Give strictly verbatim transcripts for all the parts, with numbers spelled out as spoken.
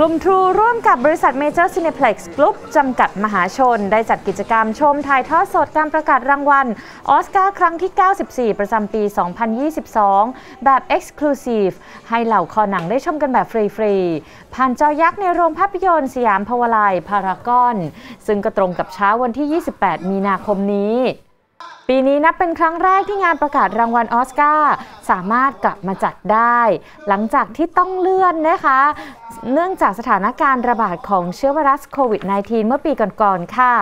กลุ่ม True ร่วมกับบริษัท Major Cineplex Group จำกัดมหาชนได้จัดกิจกรรมชมถ่ายทอดสดการประกาศรางวัล Oscar ครั้งที่เก้าสิบสี่ประจำปีสองพันยี่สิบสองแบบ Exclusive ให้เหล่าคอหนังได้ชมกันแบบฟรีๆผ่านจอยักษ์ในโรงภาพยนตร์สยามพาวาไลพารากอนซึ่งก็ตรงกับเช้าวันที่ยี่สิบแปดมีนาคมนี้ปีนี้นับเป็นครั้งแรกที่งานประกาศรางวัลออสการ์สามารถกลับมาจัดได้หลังจากที่ต้องเลื่อนนะคะเนื่องจากสถานการณ์ระบาดของเชื้อไวรัสโควิด สิบเก้า เมื่อปีก่อนๆค่ะ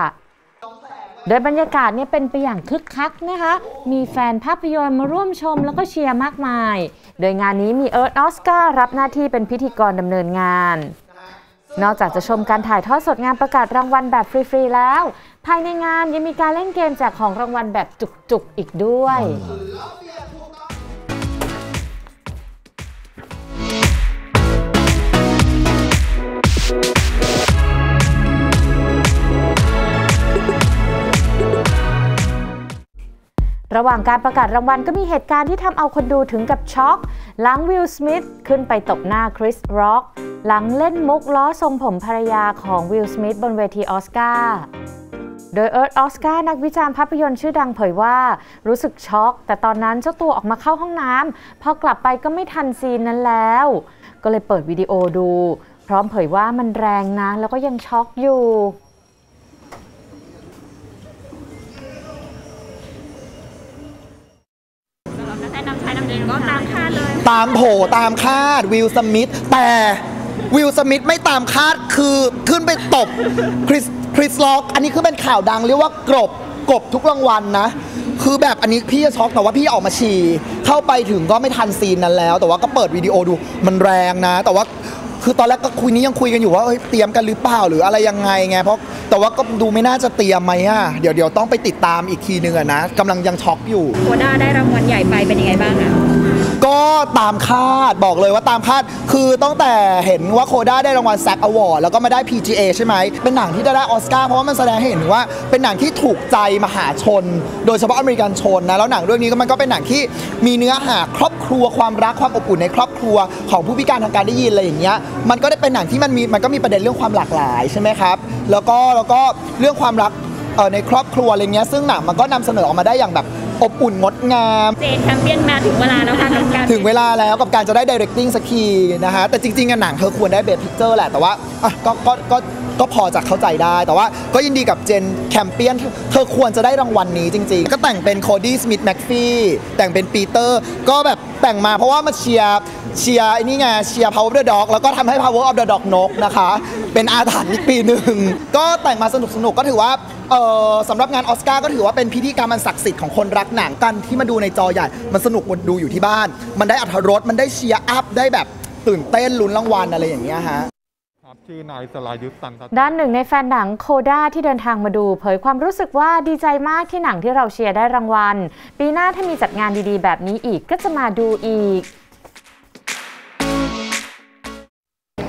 โดยบรรยากาศเนี่ยเป็นไปอย่างคึกคักนะคะมีแฟนภาพยนตร์มาร่วมชมแล้วก็เชียร์มากมายโดยงานนี้มีเอิร์ธออสการ์รับหน้าที่เป็นพิธีกรดำเนินงานนอกจากจะชมการถ่ายทอดสดงานประกาศรางวัลแบบฟรีๆแล้วภายในงานยังมีการเล่นเกมแจกของรางวัลแบบจุกๆอีกด้วยระหว่างการประกาศรางวัลก็มีเหตุการณ์ที่ทำเอาคนดูถึงกับช็อกหลัง Will Smith ขึ้นไปตบหน้าคริส ร็อกหลังเล่นมุกล้อทรงผมภรรยาของ Will Smith บนเวทีออสการ์โดยเอิร์ธ ออสการ์นักวิจารณ์ภาพยนตร์ชื่อดังเผยว่ารู้สึกช็อกแต่ตอนนั้นเจ้าตัวออกมาเข้าห้องน้ำพอกลับไปก็ไม่ทันซีนนั้นแล้วก็เลยเปิดวิดีโอดูพร้อมเผยว่ามันแรงนะแล้วก็ยังช็อกอยู่ตามโผตามคาดวิลสมิธแต่วิลสมิธไม่ตามคาดคือขึ้นไปตบคริสคริสล็อกอันนี้คือเป็นข่าวดังเรียกว่ากรบกบทุกรางวัล นะคือแบบอันนี้พี่จะช็อกแต่ว่าพี่ออกมาฉี่เข้าไปถึงก็ไม่ทันซีนนั้นแล้วแต่ว่าก็เปิดวิดีโอดูมันแรงนะแต่ว่าคือตอนแรกก็คุยนี้ยังคุยกันอยู่ว่าเฮ้ยเตรียมกันหรือเปล่าหรืออะไรยังไงไงเพราะแต่ว่าก็ดูไม่น่าจะเตรียมไหมอ่ะเดี๋ยวเดี๋ยวต้องไปติดตามอีกทีนึงนะกำลังยังช็อกอยู่โคด้าได้รางวัลใหญ่ไปเป็นยังไงบ้างอ่ะก็ตามคาดบอกเลยว่าตามคาดคือตั้งแต่เห็นว่าโคด้าได้รางวัลแซคอวอร์ดแล้วก็มาได้ พี จี เอ ใช่ไหมเป็นหนังที่ได้ได้ออสการ์เพราะว่ามันแสดงให้เห็นว่าเป็นหนังที่ถูกใจมหาชนโดยเฉพาะอเมริกันชนนะแล้วหนังเรื่องนี้ก็มันก็เป็นหนังที่มีเนื้อหาครอบครัวความรักความอบอุ่นในครอบครัวของผู้พิการทางการได้ยินอะไรอย่างเงี้ยมันก็ได้เป็นหนังที่มันมีมันก็มีประเด็นเรื่องความหลากหลายใช่ไหมครับแล้วก็แล้วก็เรื่องความรักในครอบครัวอะไรเงี้ยซึ่งหนังมันก็นำเสนอออกมาได้อย่างแบบอบอุ่นงดงามเจนแชมเปี้ยนมาถึงเวลาแล้วค่ะกับการถึงเวลาแล้วกับการจะได้ directing สักทีนะฮะแต่จริงๆหนังเธอควรได้ best picture แหละแต่ว่าก็ก็ก็ก็พอจะเข้าใจได้แต่ว่าก็ยินดีกับเจนแชมเปี้ยนเธอควรจะได้รางวัลนี้จริงๆก็แต่งเป็นโคดี้สมิธแม็กฟี่แต่งเป็นปีเตอร์ก็แบบแต่งมาเพราะว่ามาเชียร์เชียร์ไอ้นี่ไงเชียร์ Power of the Dog แล้วก็ทำให้ Power of the Dog นกนะคะเป็นอาถรรพ์อีกปีหนึ่งก็แต่งมาสนุกสนุกก็ถือว่าสำหรับงานออสการ์ก็ถือว่าเป็นพิธีกรรมอันศักดิ์สิทธิ์ของคนรักหนังกันที่มาดูในจอใหญ่มันสนุกมันดูอยู่ที่บ้านมันได้อรรถรสมันได้เชียร์อัพได้แบบตื่นเต้นลุ้นรางวัลอะไรอย่างเงี้ยฮะด้านหนึ่งในแฟนหนังโคด้าที่เดินทางมาดูเผยความรู้สึกว่าดีใจมากที่หนังที่เราเชียร์ได้รางวัลปีหน้าถ้ามีจัดงานดีๆแบบนี้อีกก็จะมาดูอีก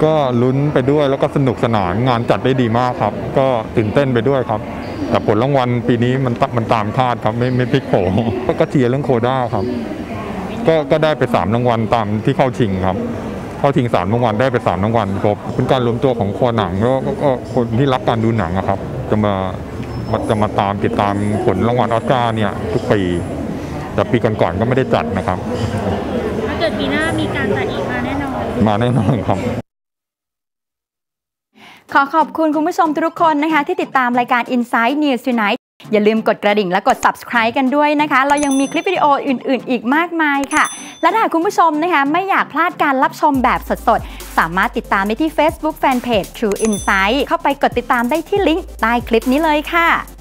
ก็ลุ้นไปด้วยแล้วก็สนุกสนานงานจัดได้ดีมากครับก็ตื่นเต้นไปด้วยครับแต่ผลรางวัลปีนี้มันมันตามคาดครับไม่ไม่พลิกโผก็เชียร์เรื่องโคด้าครับก็ก็ได้ไปสามรางวัลตามที่เข้าชิงครับเข้าชิงสามรางวัลได้ไปสามรางวัลครับเป็นการรวมตัวของคอหนังแล้วก็คนที่รับการดูหนังครับจะมาจะมาตามติดตามผลรางวัลออสการ์เนี่ยทุกปีแต่ปีก่อนๆก็ไม่ได้จัดนะครับถ้าเกิดปีหน้ามีการจัดอีกมาแน่นอนมาแน่นอนครับขอขอบคุณคุณผู้ชมทุกคนนะคะที่ติดตามรายการ Inside News Tonight อย่าลืมกดกระดิ่งและกด Subscribe กันด้วยนะคะเรายังมีคลิปวิดีโออื่นๆอีกมากมายค่ะและถ้าคุณผู้ชมนะคะไม่อยากพลาดการรับชมแบบสดๆสามารถติดตามได้ที่ Facebook Fanpage True Insight เข้าไปกดติดตามได้ที่ลิงก์ใต้คลิปนี้เลยค่ะ